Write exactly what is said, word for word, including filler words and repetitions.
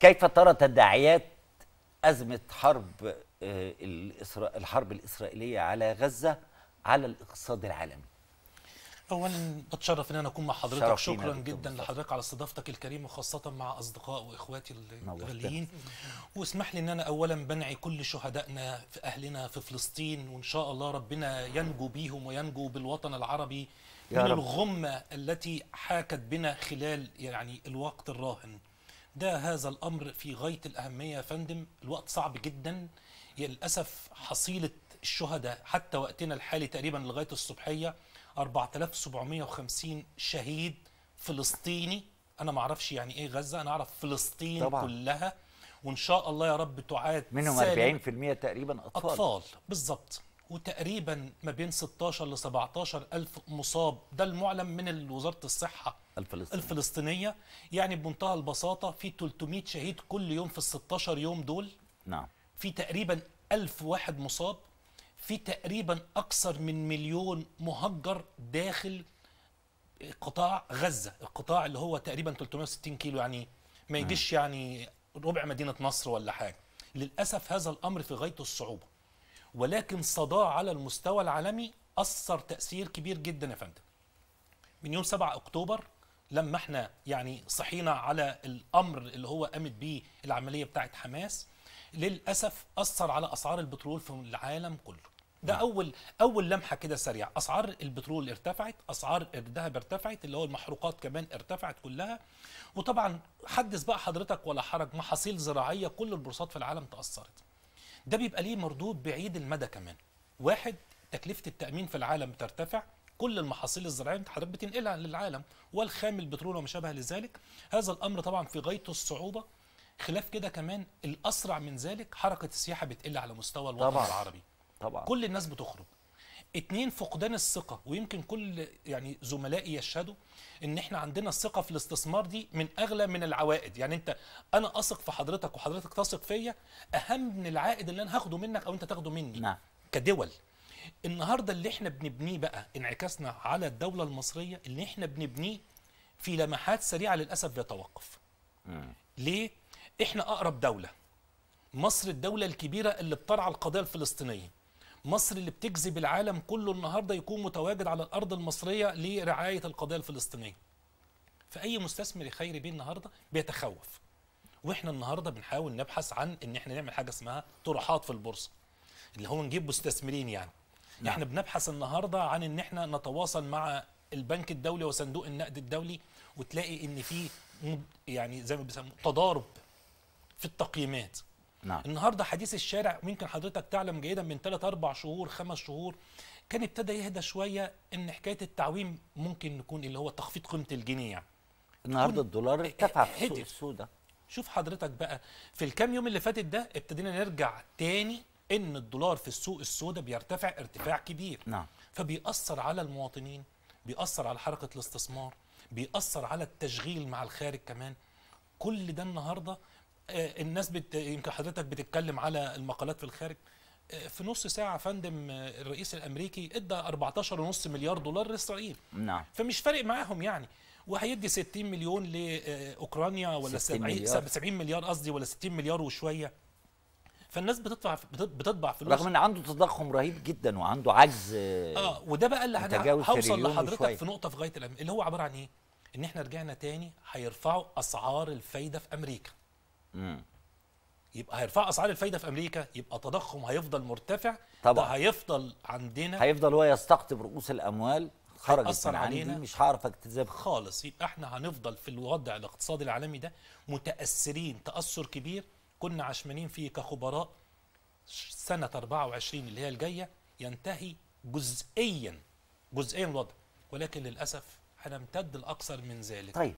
كيف ترى تداعيات أزمة حرب الحرب الإسرائيلية على غزة على الاقتصاد العالمي؟ أولا بتشرف إن أنا أكون مع حضرتك، شكرا جدا لحضرتك على استضافتك الكريمة، وخاصة مع أصدقاء وإخواتي الغاليين. واسمح لي إن أنا أولا بنعي كل شهدائنا في أهلنا في فلسطين، وإن شاء الله ربنا ينجو بيهم وينجو بالوطن العربي من الغمة التي حاكت بنا خلال يعني الوقت الراهن ده. هذا الأمر في غاية الأهمية يا فندم، الوقت صعب جدا للأسف. حصيلة الشهداء حتى وقتنا الحالي تقريبا لغاية الصبحية أربعة آلاف وسبعمائة وخمسين شهيد فلسطيني. أنا ما أعرفش يعني إيه غزة، أنا أعرف فلسطين طبعا كلها، وإن شاء الله يا رب تعاد منهم أربعين بالمئة تقريبا أطفال أطفال بالظبط، وتقريبا ما بين ستاشر لسبعتاشر ألف مصاب، ده المعلن من وزارة الصحة الفلسطينية. الفلسطينية يعني بمنتهى البساطة في ثلاثمائة شهيد كل يوم في ال ستاشر يوم دول، نعم في تقريبا ألف واحد مصاب، في تقريبا أكثر من مليون مهجر داخل قطاع غزة، القطاع اللي هو تقريبا ثلاثمائة وستين كيلو، يعني ما يجيش يعني ربع مدينة نصر ولا حاجة. للأسف هذا الأمر في غاية الصعوبة، ولكن صداه على المستوى العالمي أثر تأثير كبير جدا يا فندم. من يوم سبعة أكتوبر لما احنا يعني صحينا على الأمر اللي هو قامت بيه العملية بتاعت حماس، للأسف أثر على أسعار البترول في العالم كله. ده أول أول لمحة كده سريعة، أسعار البترول ارتفعت، أسعار الذهب ارتفعت، اللي هو المحروقات كمان ارتفعت كلها. وطبعا حدث بقى حضرتك ولا حرج، محاصيل زراعية كل البورصات في العالم تأثرت. ده بيبقى ليه مردود بعيد المدى كمان. واحد، تكلفة التأمين في العالم بترتفع، كل المحاصيل الزراعية حضرتك بتنقلها للعالم، والخام البترول وما شابه لذلك. هذا الأمر طبعا في غاية الصعوبة. خلاف كده كمان الأسرع من ذلك حركة السياحة بتقل على مستوى الوطن طبعًا العربي طبعًا، كل الناس بتخرج. اتنين، فقدان الثقة، ويمكن كل يعني زملائي يشهدوا إن إحنا عندنا الثقة في الاستثمار دي من أغلى من العوائد. يعني أنت أنا أثق في حضرتك وحضرتك تثق فيا أهم من العائد اللي أنا هاخده منك أو أنت تاخده مني. نعم. كدول النهارده اللي إحنا بنبنيه بقى، انعكاسنا على الدولة المصرية اللي إحنا بنبنيه في لمحات سريعة للأسف بيتوقف. مم. ليه؟ إحنا أقرب دولة، مصر الدولة الكبيرة اللي بترعى القضية الفلسطينية، مصر اللي بتجذب العالم كله النهارده يكون متواجد على الأرض المصرية لرعاية القضية الفلسطينية. فأي مستثمر خيري بيه النهارده بيتخوف، وإحنا النهارده بنحاول نبحث عن إن إحنا نعمل حاجة اسمها طروحات في البورصة، اللي هو نجيب مستثمرين. يعني نعم. إحنا بنبحث النهارده عن إن إحنا نتواصل مع البنك الدولي وصندوق النقد الدولي، وتلاقي إن في يعني زي ما بيسموه تضارب في التقييمات. نعم. النهارده حديث الشارع، ويمكن حضرتك تعلم جيدا، من ثلاث أربع شهور خمس شهور كان ابتدى يهدى شويه ان حكايه التعويم ممكن نكون اللي هو تخفيض قيمه الجنيه. يعني النهارده الدولار ارتفع في السوق السوداء. شوف حضرتك بقى في الكام يوم اللي فاتت ده ابتدينا نرجع تاني ان الدولار في السوق السوداء بيرتفع ارتفاع كبير. نعم. فبيأثر على المواطنين، بيأثر على حركه الاستثمار، بيأثر على التشغيل مع الخارج كمان. كل ده النهارده الناس بت... يمكن حضرتك بتتكلم على المقالات في الخارج. في نص ساعة فندم الرئيس الأمريكي ادى أربعتاشر ونص مليار دولار لإسرائيل. نعم. فمش فارق معاهم يعني، وهيدي ستين مليون لأوكرانيا ولا سبعين مليار قصدي ولا ستين مليار وشوية. فالناس بتدفع بتطبع فلوس، رغم ان عنده تضخم رهيب جدا وعنده عجز. اه وده بقى اللي هوصل لحضرتك في نقطة في غاية الأمر اللي هو عبارة عن إيه؟ إن إحنا رجعنا تاني هيرفعوا أسعار الفايدة في أمريكا. مم. يبقى هيرفع اسعار الفايده في امريكا، يبقى التضخم هيفضل مرتفع طبعا، ده هيفضل عندنا، هيفضل هو يستقطب رؤوس الاموال، خرجت من عندي مش هعرف اجتذبها خالص. يبقى احنا هنفضل في الوضع الاقتصادي العالمي ده متاثرين تاثر كبير كنا عشمانين فيه كخبراء. سنه أربعة وعشرين اللي هي الجايه ينتهي جزئيا جزئيا الوضع، ولكن للاسف هنمتد الاكثر من ذلك. طيب.